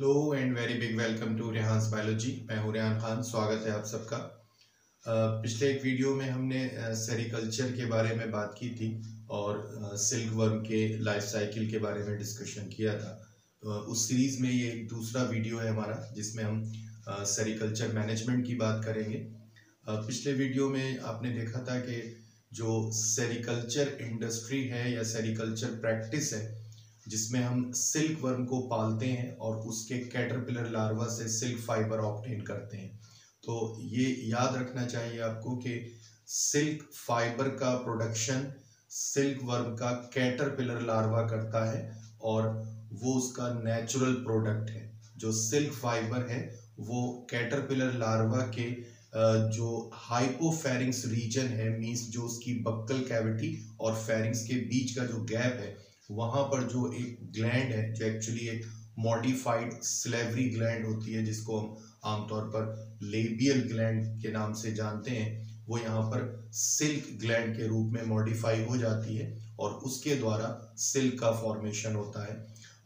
Hello and very big welcome to Rehan's biology. मैं हूँ रेहान खान, स्वागत है आप सबका। पिछले एक वीडियो में हमने सेरिकल्चर के बारे में बात की थी और सिल्क वर्म के लाइफ साइकिल के बारे में डिस्कशन किया था। उस सीरीज़ में ये दूसरा वीडियो है हमारा जिसमें हम सेरिकल्चर मैनेजमेंट की बात करेंगे। पिछले वीडियो में आपने देखा था कि जो सेरिकल्चर इंडस्ट्री है या सेरिकल्चर प्रैक्टिस है जिसमें हम सिल्क वर्म को पालते हैं और उसके कैटरपिलर लार्वा से सिल्क फाइबर ऑब्टेन करते हैं, तो ये याद रखना चाहिए आपको कि सिल्क फाइबर का प्रोडक्शन सिल्क वर्म का कैटरपिलर लार्वा करता है और वो उसका नेचुरल प्रोडक्ट है। जो सिल्क फाइबर है वो कैटरपिलर लार्वा के जो हाइपोफेरिंग्स रीजन है, मीन्स जो उसकी बक्कल कैविटी और फेरिंग्स के बीच का जो गैप है वहाँ पर जो एक ग्लैंड है जो एक्चुअली एक मॉडिफाइड स्लेवरी ग्लैंड होती है जिसको हम आमतौर पर लेबियल ग्लैंड के नाम से जानते हैं, वो यहाँ पर सिल्क ग्लैंड के रूप में मॉडिफाई हो जाती है और उसके द्वारा सिल्क का फॉर्मेशन होता है।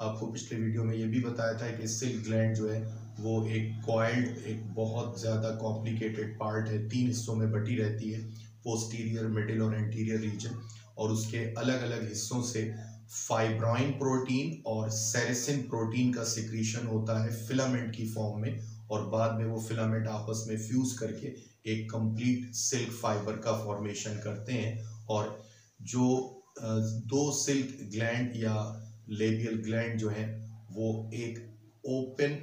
आपको पिछले वीडियो में ये भी बताया था कि सिल्क ग्लैंड जो है वो एक कॉइल्ड, एक बहुत ज़्यादा कॉम्प्लिकेटेड पार्ट है, तीन हिस्सों में बटी रहती है, पोस्टीरियर, मिडिल और एंटीरियर रीजन, और उसके अलग अलग हिस्सों से फाइब्राइन प्रोटीन और सेरेसिन प्रोटीन का सिक्रीशन होता है फिलामेंट की फॉर्म में और बाद में वो फिलामेंट आपस में फ्यूज करके एक कंप्लीट सिल्क फाइबर का फॉर्मेशन करते हैं। और जो दो सिल्क ग्लैंड या लेबियल ग्लैंड जो है वो एक ओपन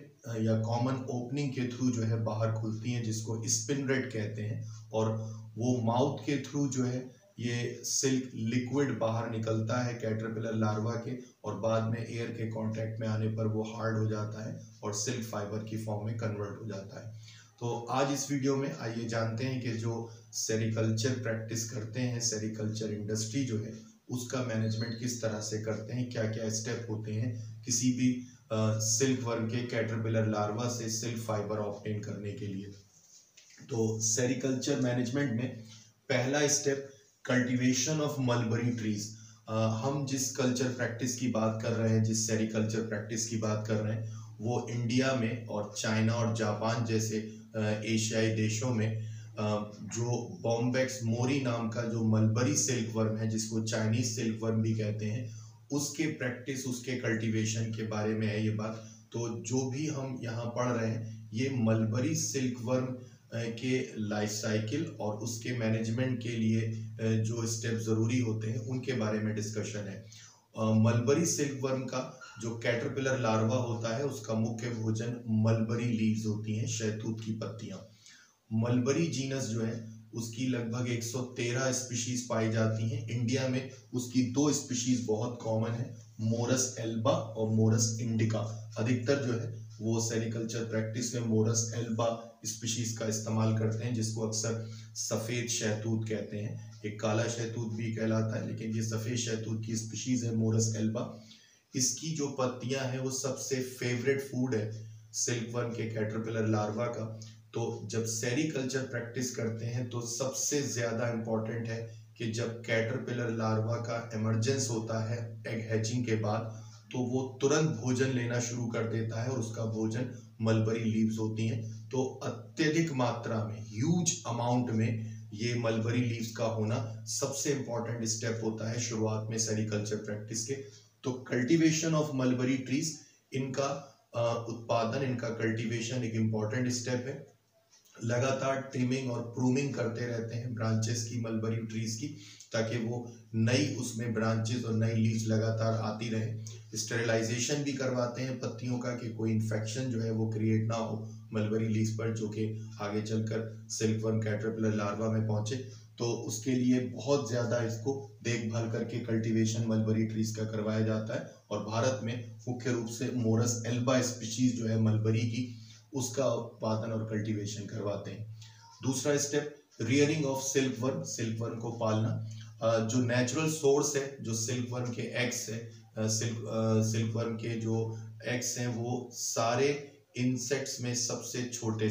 या कॉमन ओपनिंग के थ्रू जो है बाहर खुलती हैं जिसको स्पिनरेट कहते हैं, और वो माउथ के थ्रू जो है ये सिल्क लिक्विड बाहर निकलता है कैटरपिलर लार्वा के और बाद में एयर के कांटेक्ट में आने पर वो हार्ड हो जाता है और सिल्क फाइबर की फॉर्म में कन्वर्ट हो जाता है। तो आज इस वीडियो में आइए जानते हैं कि जो सेरिकल्चर प्रैक्टिस करते हैं, सेरिकल्चर इंडस्ट्री जो है उसका मैनेजमेंट किस तरह से करते हैं, क्या क्या स्टेप होते हैं किसी भी सिल्क वर्म के कैटरपिलर लार्वा से सिल्क फाइबर ऑब्टेन करने के लिए। तो सेरिकल्चर मैनेजमेंट में पहला step cultivation of mulberry trees. हम जिस कल्चर प्रैक्टिस की बात कर रहे हैं, जिस सेरिकल्चर प्रैक्टिस की बात कर रहे हैं, वो इंडिया में और चाइना और जापान जैसे एशियाई देशों में जो बॉम्बैक्स मोरी नाम का जो मलबरी सिल्क वर्म है जिसको चाइनीज सिल्क वर्म भी कहते हैं, उसके प्रैक्टिस, उसके कल्टिवेशन के बारे में है ये बात। तो जो भी हम यहाँ पढ़ रहे हैं ये मलबरी सिल्क वर्म के लाइफ साइकिल और उसके मैनेजमेंट के लिए जो स्टेप ज़रूरी होते हैं उनके बारे में डिस्कशन है। मलबरी सिल्क वर्म का जो कैटरपिलर लार्वा होता है उसका मुख्य भोजन मलबरी लीव्स होती हैं, शहतूत की पत्तियाँ। मलबरी जीनस जो है उसकी लगभग 113 स्पीशीज पाई जाती हैं। इंडिया में उसकी दो स्पीशीज बहुत कॉमन है, मोरस एल्बा और मोरस इंडिका। अधिकतर जो है वो सेरिकल्चर प्रैक्टिस में मोरस एल्बा स्पीशीज का इस्तेमाल करते हैं जिसको अक्सर सफ़ेद शहतूत कहते हैं, एक काला शहतूत भी कहलाता है, लेकिन ये सफ़ेद शहतूत की स्पीशीज़ है मोरस एल्बा। इसकी जो पत्तियां हैं वो सबसे फेवरेट फूड है सिल्क वर्म के कैटरपिलर लार्वा का। तो जब सेरिकल्चर प्रैक्टिस करते हैं तो सबसे ज़्यादा इम्पॉर्टेंट है कि जब कैटरपिलर लार्वा का एमरजेंस होता है एग हैचिंग के बाद तो वो तुरंत भोजन लेना शुरू कर देता है और उसका भोजन मलबरी लीव्स होती हैं। तो अत्यधिक मात्रा में, ह्यूज अमाउंट में ये मलबरी लीव्स का होना सबसे इम्पॉर्टेंट स्टेप होता है शुरुआत में सेरिकल्चर प्रैक्टिस के। तो कल्टीवेशन ऑफ मलबरी ट्रीज, इनका उत्पादन, इनका कल्टीवेशन एक इम्पॉर्टेंट स्टेप है। लगातार ट्रिमिंग और प्रूमिंग करते रहते हैं ब्रांचेस की, मलबरी ट्रीज की, ताकि वो नई उसमें ब्रांचेस और नई लीव्स लगातार आती रहे। स्टेरिलाइजेशन भी करवाते हैं पत्तियों का कि कोई इन्फेक्शन जो है वो क्रिएट ना हो मलबरी लीव्स पर, जो कि आगे चलकर सिल्क वर्म कैटरपिलर लार्वा में पहुंचे। तो उसके लिए बहुत ज़्यादा इसको देखभाल करके कल्टीवेशन मलबरी ट्रीज का करवाया जाता है। और भारत में मुख्य रूप से मोरस एल्बा स्पीशीज़ जो है मलबरी की, उसका उत्पादन और कल्टीवेशन करवाते हैं। दूसरा step rearing of silk worm, silk worm को पालना। जो नेचुरल सोर्स है, जो सिल्क वर्म के एग्स है, सिल्क वर्म के जो एग्स हैं वो सारे इंसेक्ट्स में सबसे छोटे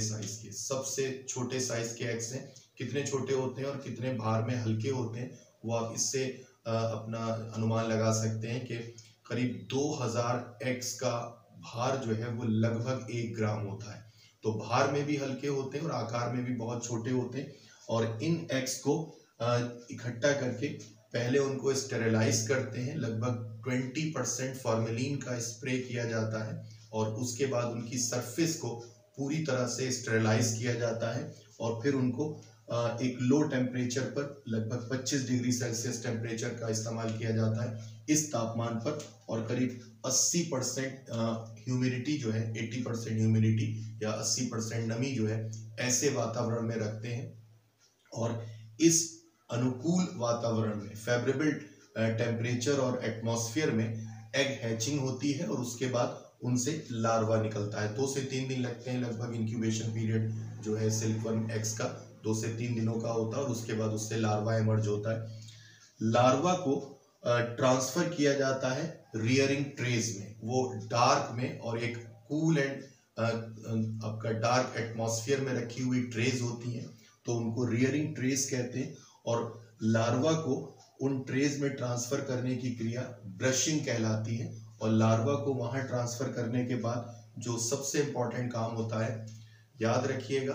साइज के, एग्स हैं। कितने छोटे होते हैं और कितने भार में हल्के होते हैं वो आप इससे अपना अनुमान लगा सकते हैं कि करीब 2000 एग्स का भार जो है वो लगभग 1 ग्राम होता है। तो भार में भी हल्के होते हैं और आकार में भी बहुत छोटे होते हैं। और इन एग्स को इकट्ठा करके पहले उनको स्टेरिलाइज करते हैं, लगभग 20% फॉर्मेलिन का स्प्रे किया जाता है और उसके बाद उनकी सरफेस को पूरी तरह से स्टेरिलाइज किया जाता है और फिर उनको एक लो टेम्परेचर पर लगभग 25 डिग्री सेल्सियस टेम्परेचर का इस्तेमाल किया जाता है। इस तापमान पर और करीब 80% ह्यूमिडिटी जो है 80% ह्यूमिडिटी या 80% नमी जो है ऐसे वातावरण में रखते हैं और इस अनुकूल वातावरण में फेवरेबल टेम्परेचर और एटमॉस्फेयर में एग हैचिंग होती है और उसके बाद उनसे लार्वा निकलता है। 2 से 3 दिन लगते हैं लगभग, इंक्यूबेशन पीरियड जो है सिल्कवर्म एग्स का 2 से 3 दिनों का होता है और उसके बाद उससे लार्वा इमर्ज होता है। लार्वा को ट्रांसफर किया जाता है रियरिंग ट्रेज में, वो डार्क में और एक कूल एंड आपका डार्क एटमॉस्फेयर में रखी हुई ट्रेज होती हैं तो उनको रियरिंग ट्रेज कहते हैं। और लार्वा को उन ट्रेज में ट्रांसफर करने की क्रिया ब्रशिंग कहलाती है और लार्वा को वहां ट्रांसफर करने के बाद जो सबसे इंपॉर्टेंट काम होता है, याद रखिएगा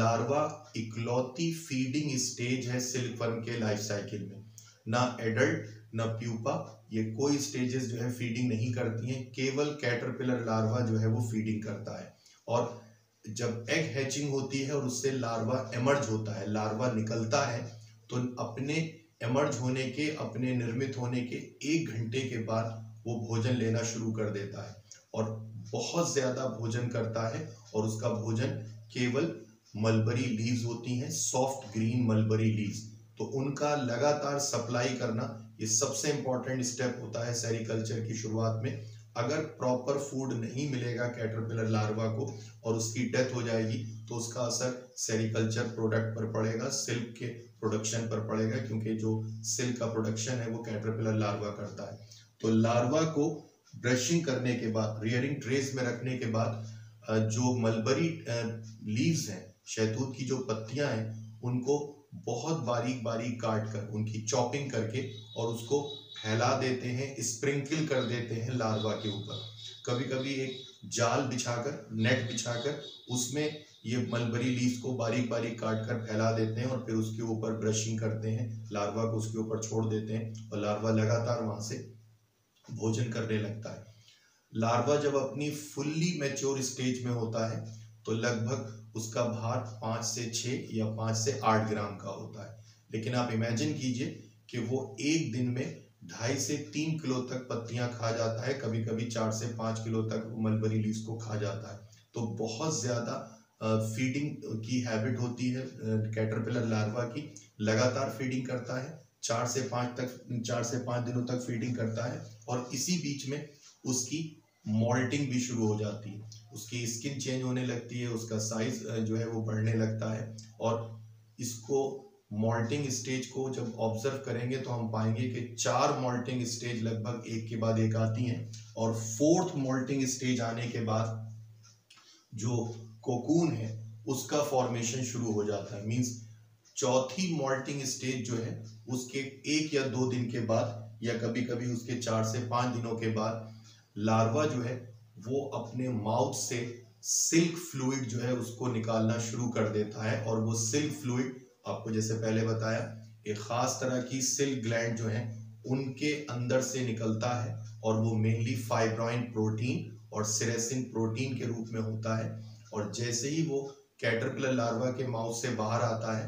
लार्वा इकलौती फीडिंग स्टेज है सिल्कवर्म के लाइफ साइकिल में। ना एडल्ट ना प्यूपा, ये कोई स्टेजेस जो है फीडिंग नहीं करती हैं, केवल कैटरपिलर लार्वा जो है वो फीडिंग करता है। और जब एग हैचिंग होती है और उससे लार्वा एमर्ज होता है, लार्वा निकलता है, तो अपने एमर्ज होने के, अपने निर्मित होने के 1 घंटे के बाद वो भोजन लेना शुरू कर देता है और बहुत ज़्यादा भोजन करता है। और उसका भोजन केवल मलबरी लीव्स होती हैं, सॉफ्ट ग्रीन मलबरी लीव्स, तो उनका लगातार सप्लाई करना ये सबसे इम्पॉर्टेंट स्टेप होता है सेरीकल्चर की शुरुआत में। अगर प्रॉपर फूड नहीं मिलेगा कैटरपिलर लार्वा को और उसकी डेथ हो जाएगी तो उसका असर सेरीकल्चर प्रोडक्ट पर पड़ेगा, सिल्क के प्रोडक्शन पर पड़ेगा, क्योंकि जो सिल्क का प्रोडक्शन है वो कैटरपिलर लार्वा करता है। तो लार्वा को ब्रशिंग करने के बाद, रियरिंग ट्रेस में रखने के बाद, जो मलबरी लीव्स हैं, शहतूत की जो पत्तियां हैं, उनको बहुत बारीक बारीक काट कर उनकी चॉपिंग करके और उसको फैला देते हैं, स्प्रिंकल कर देते हैं लार्वा के ऊपर। कभी कभी एक जाल बिछाकर, नेट बिछाकर, उसमें ये मलबरी लीव्स को बारीक बारीक काट कर फैला देते हैं और फिर उसके ऊपर ब्रशिंग करते हैं, लार्वा को उसके ऊपर छोड़ देते हैं और लार्वा लगातार वहाँ से भोजन करने लगता है। लार्वा जब अपनी फुल्ली मैच्योर स्टेज में होता है तो लगभग उसका भार 5 से 6 या 5 से 8 ग्राम का होता है। लेकिन आप इमेजिन कीजिए कि वो एक दिन में 2.5 से 3 किलो तक पत्तियां खा जाता है, कभी कभी 4 से 5 किलो तक मलबरी लीव्स को खा जाता है। तो बहुत ज़्यादा फीडिंग की हैबिट होती है कैटरपिलर लार्वा की, लगातार फीडिंग करता है, 4 से 5 दिनों तक फीडिंग करता है और इसी बीच में उसकी मोल्टिंग भी शुरू हो जाती है, उसकी स्किन चेंज होने लगती है, उसका साइज जो है वो बढ़ने लगता है। और इसको मोल्टिंग स्टेज को जब ऑब्जर्व करेंगे तो हम पाएंगे कि 4 मोल्टिंग स्टेज लगभग एक के बाद एक आती हैं और 4th मोल्टिंग स्टेज आने के बाद जो कोकून है उसका फॉर्मेशन शुरू हो जाता है। मीन्स 4थी मोल्टिंग स्टेज जो है उसके 1 या 2 दिन के बाद या कभी कभी उसके 4 से 5 दिनों के बाद लार्वा जो है वो अपने माउथ से सिल्क फ्लूइड जो है उसको निकालना शुरू कर देता है। और वो सिल्क फ्लूइड, आपको जैसे पहले बताया, एक ख़ास तरह की सिल्क ग्लैंड जो है उनके अंदर से निकलता है और वो मेनली फाइब्राइन प्रोटीन और सेरेसिन प्रोटीन के रूप में होता है। और जैसे ही वो कैटरपिलर लार्वा के माउथ से बाहर आता है,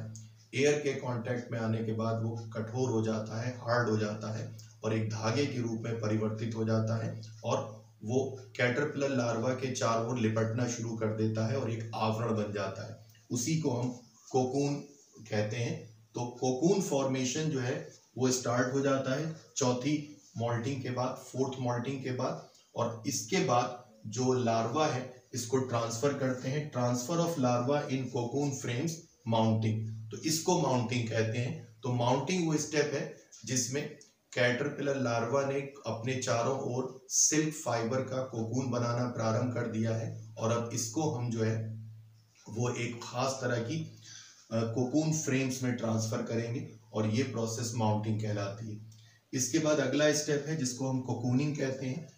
एयर के कांटेक्ट में आने के बाद वो कठोर हो जाता है, हार्ड हो जाता है और एक धागे के रूप में परिवर्तित हो जाता है और वो कैटरपिलर लार्वा के चारों ओर लिपटना शुरू कर देता है और एक आवरण बन जाता है, उसी को हम कोकून कहते हैं। तो कोकून फॉर्मेशन जो है वो स्टार्ट हो जाता है 4थी मोल्टिंग के बाद, 4th मोल्टिंग के बाद। और इसके बाद जो लार्वा है इसको ट्रांसफ़र करते हैं, transfer of larva in cocoon frames mounting, तो इसको माउंटिंग कहते हैं। तो माउंटिंग वो स्टेप है जिसमें कैटरपिलर लार्वा ने अपने चारों ओर सिल्क फाइबर का कोकून बनाना प्रारंभ कर दिया है और अब इसको हम जो है वो एक खास तरह की कोकून फ्रेम्स में ट्रांसफ़र करेंगे और ये प्रोसेस माउंटिंग कहलाती है। इसके बाद अगला स्टेप है जिसको हम कोकूनिंग कहते हैं।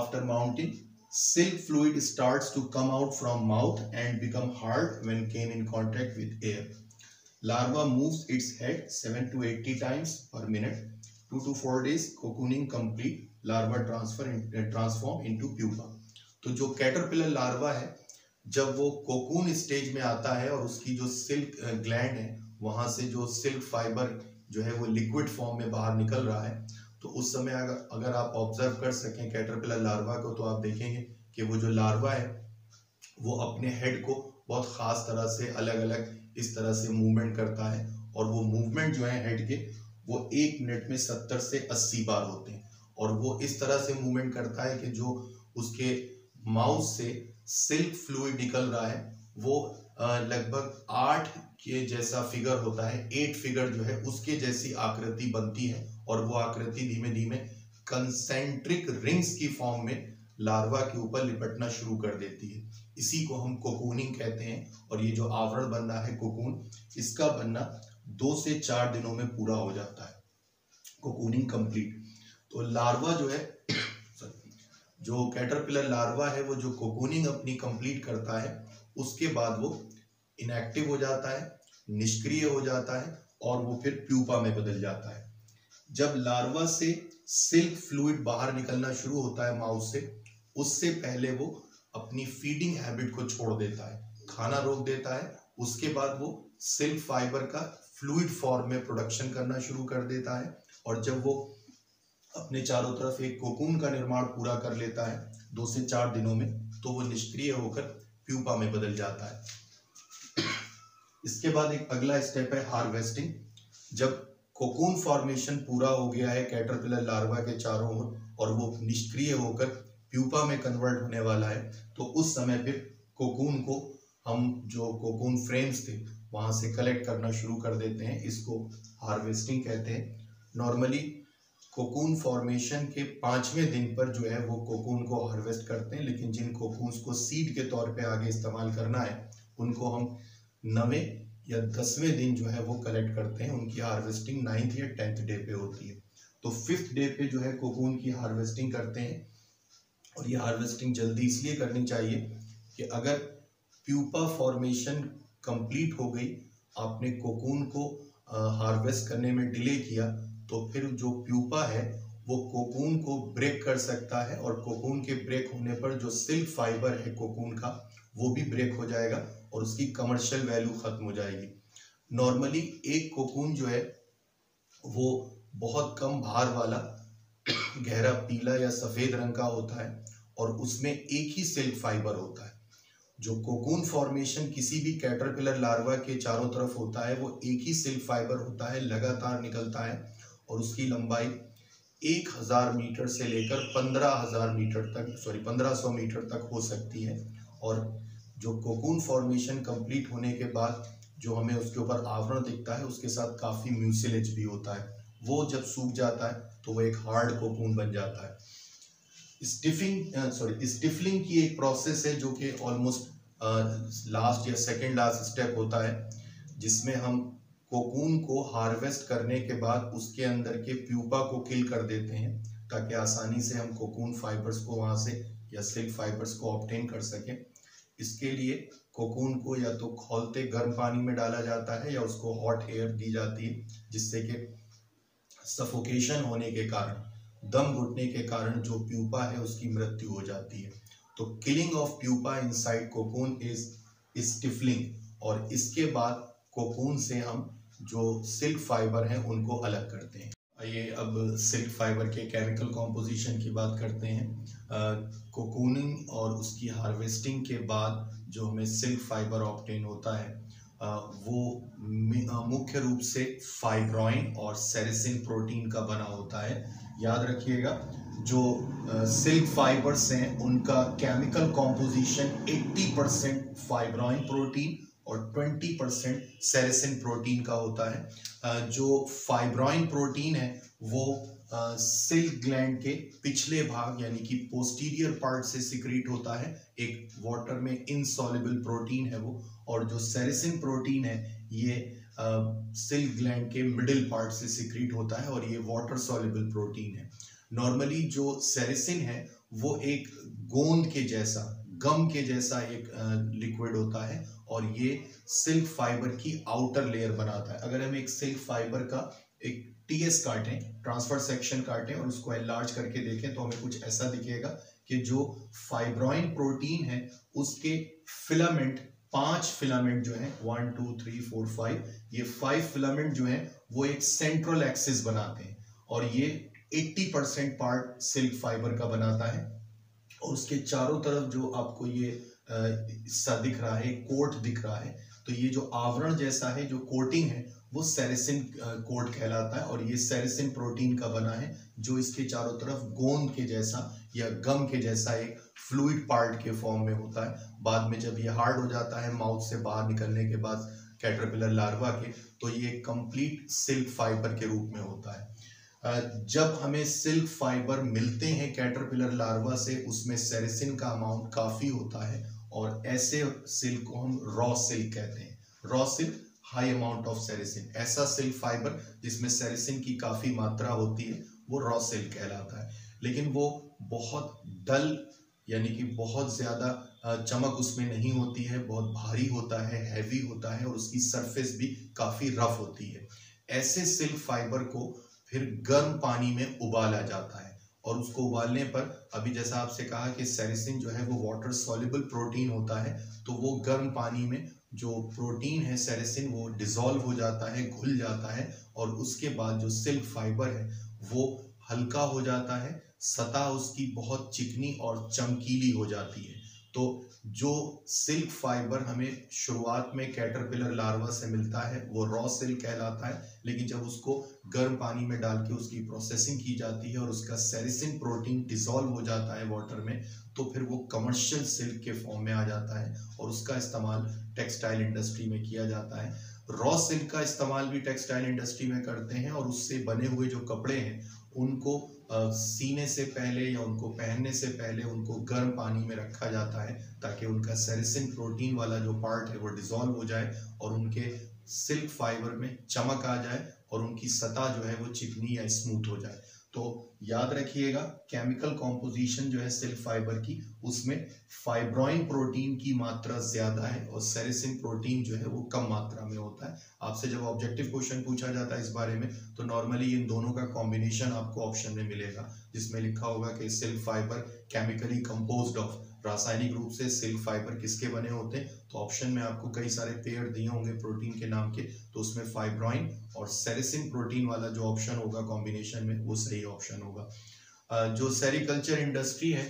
After mounting Silk fluid starts to come out from mouth and become hard when came in contact with air. Larva moves its head 7 to 80 times per minute. 2 to 4 days cocooning complete. Larva transform into pupa. तो जो caterpillar larva है जब वो cocoon stage में आता है और उसकी जो सिल्क ग्लैंड है वहां से जो सिल्क फाइबर जो है वो लिक्विड फॉर्म में बाहर निकल रहा है, तो उस समय अगर आप ऑब्जर्व कर सकें कैटरपिलर लार्वा को, तो आप देखेंगे कि वो जो लार्वा है वो अपने हेड को बहुत ख़ास तरह से अलग अलग इस तरह से मूवमेंट करता है और वो मूवमेंट जो है हेड के वो 1 मिनट में 70 से 80 बार होते हैं और वो इस तरह से मूवमेंट करता है कि जो उसके माउथ से सिल्क फ्लूइड निकल रहा है वो लगभग 8 के जैसा फिगर होता है, 8 फिगर जो है उसके जैसी आकृति बनती है और वो आकृति धीमे धीमे कंसेंट्रिक रिंग्स की फॉर्म में लार्वा के ऊपर लिपटना शुरू कर देती है। इसी को हम कोकूनिंग कहते हैं और ये जो आवरण बन रहा है कोकून, इसका बनना 2 से 4 दिनों में पूरा हो जाता है, कोकूनिंग कंप्लीट। तो लार्वा जो है जो कैटरपिलर लार्वा है वो जो कोकूनिंग अपनी कंप्लीट करता है उसके बाद वो इनएक्टिव हो जाता है, निष्क्रिय हो जाता है और वो फिर प्यूपा में बदल जाता है। जब लार्वा से सिल्क फ्लूइड बाहर निकलना शुरू होता है माउथ से, उससे पहले वो अपनी फीडिंग हैबिट को छोड़ देता है, खाना रोक देता है, उसके बाद वो सिल्क फाइबर का फ्लूइड फॉर्म में प्रोडक्शन करना शुरू कर देता है और जब वो अपने चारों तरफ एक कोकून का निर्माण पूरा कर लेता है 2 से 4 दिनों में, तो वो निष्क्रिय होकर प्यूपा में बदल जाता है। इसके बाद एक अगला स्टेप है हार्वेस्टिंग। जब कोकून फॉर्मेशन पूरा हो गया है कैटरपिलर लार्वा के चारों ओर और वो निष्क्रिय होकर प्यूपा में कन्वर्ट होने वाला है, तो उस समय फिर कोकून को हम जो कोकून फ्रेम्स थे वहाँ से कलेक्ट करना शुरू कर देते हैं, इसको हार्वेस्टिंग कहते हैं। नॉर्मली कोकून फॉर्मेशन के 5वें दिन पर जो है वो कोकून को हार्वेस्ट करते हैं, लेकिन जिन कोकून्स को सीड के तौर पे आगे इस्तेमाल करना है उनको हम 9वें या 10वें दिन जो है वो कलेक्ट करते हैं। उनकी हार्वेस्टिंग 9th या 10th डे पे होती है। तो 5th डे पे जो है कोकून की हार्वेस्टिंग करते हैं और ये हार्वेस्टिंग जल्दी इसलिए करनी चाहिए कि अगर प्यूपा फॉर्मेशन कंप्लीट हो गई, आपने कोकून को हार्वेस्ट करने में डिले किया, तो फिर जो प्यूपा है वो कोकून को ब्रेक कर सकता है और कोकून के ब्रेक होने पर जो सिल्क फाइबर है कोकून का वो भी ब्रेक हो जाएगा और उसकी कमर्शियल वैल्यू ख़त्म हो जाएगी। नॉर्मली एक कोकून जो है वो बहुत कम भार वाला गहरा पीला या सफ़ेद रंग का होता है और उसमें एक ही सिल्क फाइबर होता है। जो कोकून फॉर्मेशन किसी भी कैटरपिलर लार्वा के चारों तरफ होता है वो एक ही सिल्क फाइबर होता है, लगातार निकलता है और उसकी लंबाई 1000 मीटर से लेकर 15,000 मीटर तक 1500 मीटर तक हो सकती है। और जो कोकून फॉर्मेशन कंप्लीट होने के बाद जो हमें उसके ऊपर आवरण दिखता है उसके साथ काफ़ी म्यूसिलेज भी होता है, वो जब सूख जाता है तो वो एक हार्ड कोकून बन जाता है। स्टिफलिंग की एक प्रोसेस है जो कि ऑलमोस्ट लास्ट या सेकेंड लास्ट स्टेप होता है, जिसमें हम कोकून को हार्वेस्ट करने के बाद उसके अंदर के प्यूपा को किल कर देते हैं ताकि आसानी से हम कोकून फाइबर्स को वहाँ से या सिल्क फाइबर्स को ऑब्टेन कर सकें। इसके लिए कोकून को या तो खौलते गर्म पानी में डाला जाता है या उसको हॉट एयर दी जाती है, जिससे कि सफोकेशन होने के कारण, दम घुटने के कारण जो प्यूपा है उसकी मृत्यु हो जाती है। तो killing of pupa inside cocoon is stifling और इसके बाद कोकून से हम जो सिल्क फाइबर हैं उनको अलग करते हैं। आइए अब सिल्क फाइबर के केमिकल कॉम्पोजिशन की बात करते हैं। कोकूनिंग और उसकी हार्वेस्टिंग के बाद जो हमें सिल्क फाइबर ऑब्टेन होता है वो मुख्य रूप से फाइब्रॉइन और सेरेसिन प्रोटीन का बना होता है। याद रखिएगा जो सिल्क फाइबर्स हैं उनका केमिकल कॉम्पोजिशन 80% फाइब्रॉइन प्रोटीन और 20% सेरेसिन प्रोटीन का होता है। जो फाइब्रॉइन प्रोटीन है वो सिल्क ग्लैंड के पिछले भाग यानी कि पोस्टीरियर पार्ट से सिक्रीट होता है, एक वाटर में इनसॉल्युबल प्रोटीन है वो, और जो सेरेसिन प्रोटीन है ये सिल्क ग्लैंड के मिडिल पार्ट से सिक्रीट होता है और ये वाटर सॉल्युबल प्रोटीन है। नॉर्मली जो सेरेसिन है वो एक गोंद के जैसा, गम के जैसा एक लिक्विड होता है और ये सिल्क फाइबर की आउटर लेयर बनाता है। अगर हम एक सिल्क फाइबर का एक टीएस काटें, ट्रांसफर सेक्शन काटें और उसको एनलार्ज करके देखें तो हमें कुछ ऐसा दिखेगा कि जो फाइब्रॉइन प्रोटीन है उसके फिलामेंट, 5 फिलामेंट जो है 1 2 3 4 5, ये 5 फिलामेंट जो है वो एक सेंट्रल एक्सिस बनाते हैं और ये 80% पार्ट सिल्क फाइबर का बनाता है। और उसके चारों तरफ जो आपको ये हिस्सा दिख रहा है, कोट दिख रहा है, तो ये जो आवरण जैसा है, जो कोटिंग है, वो सेरेसिन कोट कहलाता है और ये सेरेसिन प्रोटीन का बना है जो इसके चारों तरफ गोंद के जैसा या गम के जैसा एक फ्लूइड पार्ट के फॉर्म में होता है। बाद में जब ये हार्ड हो जाता है माउथ से बाहर निकलने के बाद कैटरपिलर लार्वा के, तो ये कंप्लीट सिल्क फाइबर के रूप में होता है। जब हमें सिल्क फाइबर मिलते हैं कैटरपिलर लार्वा से, उसमें सेरेसिन का अमाउंट काफ़ी होता है और ऐसे सिल्क को हम रॉ सिल्क कहते हैं। Raw silk high amount of sericin, ऐसा सिल्क फाइबर जिसमें सेरेसिन की काफ़ी मात्रा होती है वो रॉ सिल्क कहलाता है। लेकिन वो बहुत डल, यानी कि बहुत ज़्यादा चमक उसमें नहीं होती है, बहुत भारी होता है, हैवी होता है और उसकी सरफेस भी काफ़ी रफ होती है। ऐसे सिल्क फाइबर को फिर गर्म पानी में उबाला जाता है और उसको उबालने पर, अभी जैसा आपसे कहा कि सेरेसिन जो है वो वाटर सॉल्युबल प्रोटीन होता है, तो वो गर्म पानी में जो प्रोटीन है सेरेसिन वो डिज़ोल्व हो जाता है, घुल जाता है और उसके बाद जो सिल्क फाइबर है वो हल्का हो जाता है, सतह उसकी बहुत चिकनी और चमकीली हो जाती है। तो जो सिल्क फाइबर हमें शुरुआत में कैटरपिलर लार्वा से मिलता है वो रॉ सिल्क कहलाता है, लेकिन जब उसको गर्म पानी में डाल के उसकी प्रोसेसिंग की जाती है और उसका सेरेसिन प्रोटीन डिसॉल्व हो जाता है वाटर में, तो फिर वो कमर्शियल सिल्क के फॉर्म में आ जाता है और उसका इस्तेमाल टेक्सटाइल इंडस्ट्री में किया जाता है। रॉ सिल्क का इस्तेमाल भी टेक्सटाइल इंडस्ट्री में करते हैं और उससे बने हुए जो कपड़े हैं उनको सीने से पहले या उनको पहनने से पहले उनको गर्म पानी में रखा जाता है ताकि उनका सेरेसिन प्रोटीन वाला जो पार्ट है वो डिसॉल्व हो जाए और उनके सिल्क फाइबर में चमक आ जाए और उनकी सतह जो है वो चिकनी या स्मूथ हो जाए। तो याद रखिएगा, केमिकल कॉम्पोजिशन जो है सिल्क फाइबर की, उसमें फाइब्रॉइन प्रोटीन की मात्रा ज़्यादा है और सेरेसिन प्रोटीन जो है वो कम मात्रा में होता है। आपसे जब ऑब्जेक्टिव क्वेश्चन पूछा जाता है इस बारे में तो नॉर्मली इन दोनों का कॉम्बिनेशन आपको ऑप्शन में मिलेगा जिसमें लिखा होगा कि silk fibre chemically composed of, रासायनिक रूप से सिल्क फाइबर किसके बने होते हैं, तो ऑप्शन में आपको कई सारे पेयर दिए होंगे प्रोटीन के नाम के, तो उसमें फाइब्रॉइन और सेरेसिन प्रोटीन वाला जो ऑप्शन होगा कॉम्बिनेशन में वो सही ऑप्शन होगा। जो सेरिकल्चर इंडस्ट्री है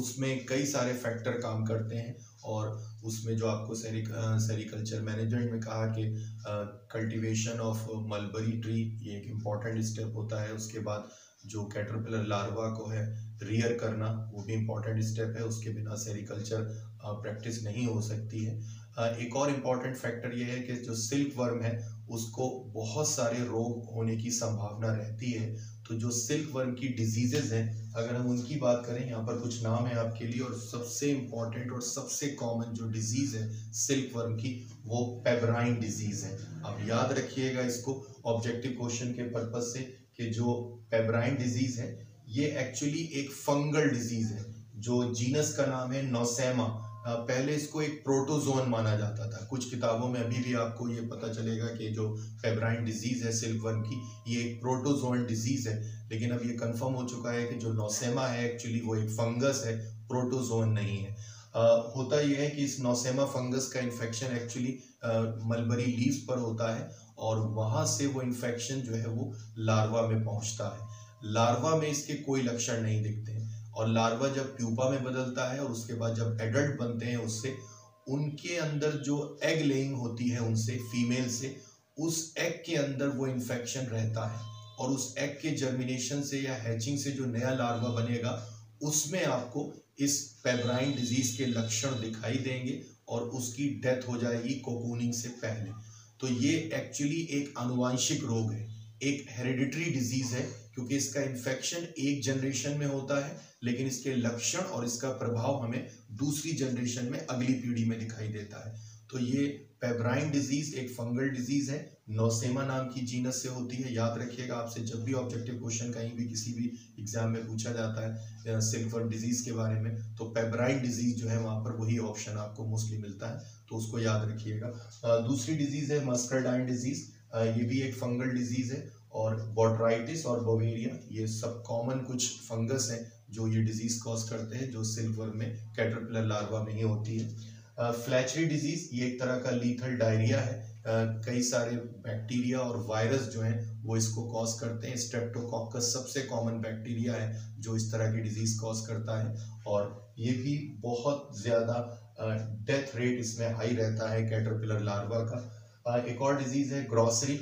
उसमें कई सारे फैक्टर काम करते हैं और उसमें जो आपको सेरिकल्चर मैनेजमेंट में कहा कि कल्टीवेशन ऑफ मलबरी ट्री ये एक इम्पॉर्टेंट स्टेप होता है। उसके बाद जो कैटरपिलर लार्वा को है रियर करना वो भी इम्पॉर्टेंट स्टेप है, उसके बिना सेरिकल्चर प्रैक्टिस नहीं हो सकती है। एक और इम्पॉर्टेंट फैक्टर ये है कि जो सिल्क वर्म है उसको बहुत सारे रोग होने की संभावना रहती है। तो जो सिल्क वर्म की डिजीजेज हैं अगर हम उनकी बात करें, यहाँ पर कुछ नाम है आपके लिए, और सबसे इम्पॉर्टेंट और सबसे कॉमन जो डिजीज़ है सिल्क वर्म की वो पेब्राइन डिजीज़ है। अब याद रखिएगा इसको ऑब्जेक्टिव क्वेश्चन के पर्पज़ से कि जो पेब्राइन डिजीज़ है ये एक्चुअली एक फंगल डिजीज़ है जो जीनस का नाम है नोसेमा। पहले इसको एक प्रोटोजोन माना जाता था, कुछ किताबों में अभी भी आपको ये पता चलेगा कि जो पेब्राइन डिजीज़ है सिल्कवर्म की ये एक प्रोटोजोन डिजीज़ है, लेकिन अब ये कंफर्म हो चुका है कि जो नोसेमा है एक्चुअली वो एक फंगस है, प्रोटोजोन नहीं है। होता यह है कि इस नोसेमा फंगस का इन्फेक्शन एक्चुअली मलबरी लीव्स पर होता है और वहाँ से वो इन्फेक्शन जो है वो लार्वा में पहुँचता है। लार्वा में इसके कोई लक्षण नहीं दिखते हैं और लार्वा जब प्यूपा में बदलता है और उसके बाद जब एडल्ट बनते हैं उससे उनके अंदर जो एग लेइंग होती है उनसे, फीमेल से, उस एग के अंदर वो इन्फेक्शन रहता है और उस एग के जर्मिनेशन से या हैचिंग से जो नया लार्वा बनेगा उसमें आपको इस पेब्राइन डिजीज़ के लक्षण दिखाई देंगे और उसकी डेथ हो जाएगी कोकूनिंग से पहले। तो ये एक्चुअली एक आनुवंशिक रोग है, एक हेरिडिटरी डिजीज़ है, क्योंकि इसका इन्फेक्शन एक जनरेशन में होता है लेकिन इसके लक्षण और इसका प्रभाव हमें दूसरी जनरेशन में, अगली पीढ़ी में दिखाई देता है। तो ये पेब्राइन डिजीज एक फंगल डिजीज है, नोसेमा नाम की जीनस से होती है। याद रखिएगा, आपसे जब भी ऑब्जेक्टिव क्वेश्चन कहीं भी किसी भी एग्जाम में पूछा जाता है सिल्कवर्म डिजीज के बारे में, तो पेब्राइन डिजीज जो है वहाँ पर वही ऑप्शन आपको मोस्टली मिलता है, तो उसको याद रखिएगा। दूसरी डिजीज है मस्करडाइन डिजीज, ये भी एक फंगल डिजीज है, और बोटराइटिस और बोवेरिया ये सब कॉमन कुछ फंगस हैं जो ये डिजीज कॉज करते हैं, जो सिल्कवर्म में कैटरपिलर लार्वा में ही होती है। फ्लैचरी डिजीज ये एक तरह का लीथल डायरिया है, कई सारे बैक्टीरिया और वायरस जो हैं वो इसको कॉज करते हैं। स्ट्रेप्टोकॉकस सबसे कॉमन बैक्टीरिया है जो इस तरह की डिजीज कॉज करता है, और ये भी बहुत ज़्यादा डेथ रेट इसमें हाई रहता है कैटरपिलर लार्वा का। एक और डिजीज़ है ग्रासेरी,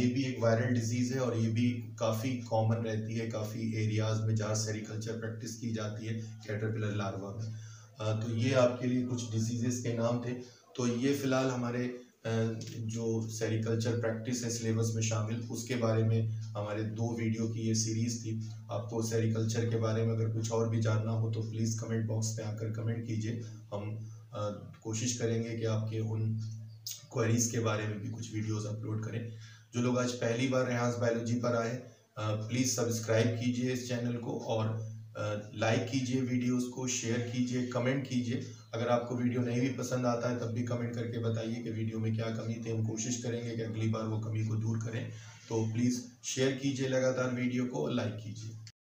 ये भी एक वायरल डिजीज़ है और ये भी काफ़ी कॉमन रहती है काफ़ी एरियाज़ में जहाँ सेरीकल्चर प्रैक्टिस की जाती है कैटरपिलर लार्वा में। तो ये आपके लिए कुछ डिजीज़ेस के नाम थे। तो ये फ़िलहाल हमारे जो सेरीकल्चर प्रैक्टिस है सिलेबस में शामिल, उसके बारे में हमारे 2 वीडियो की ये सीरीज़ थी। आपको सेरीकल्चर के बारे में अगर कुछ और भी जानना हो तो प्लीज़ कमेंट बॉक्स में आकर कमेंट कीजिए, हम कोशिश करेंगे कि आपके उन क्वेरीज़ के बारे में भी कुछ वीडियोज़ अपलोड करें। जो लोग आज पहली बार रेहान्स बायोलॉजी पर आए, प्लीज़ सब्सक्राइब कीजिए इस चैनल को और लाइक कीजिए वीडियोस को, शेयर कीजिए, कमेंट कीजिए। अगर आपको वीडियो नहीं भी पसंद आता है तब भी कमेंट करके बताइए कि वीडियो में क्या कमी थी, हम कोशिश करेंगे कि अगली बार वो कमी को दूर करें। तो प्लीज़ शेयर कीजिए लगातार वीडियो को और लाइक कीजिए।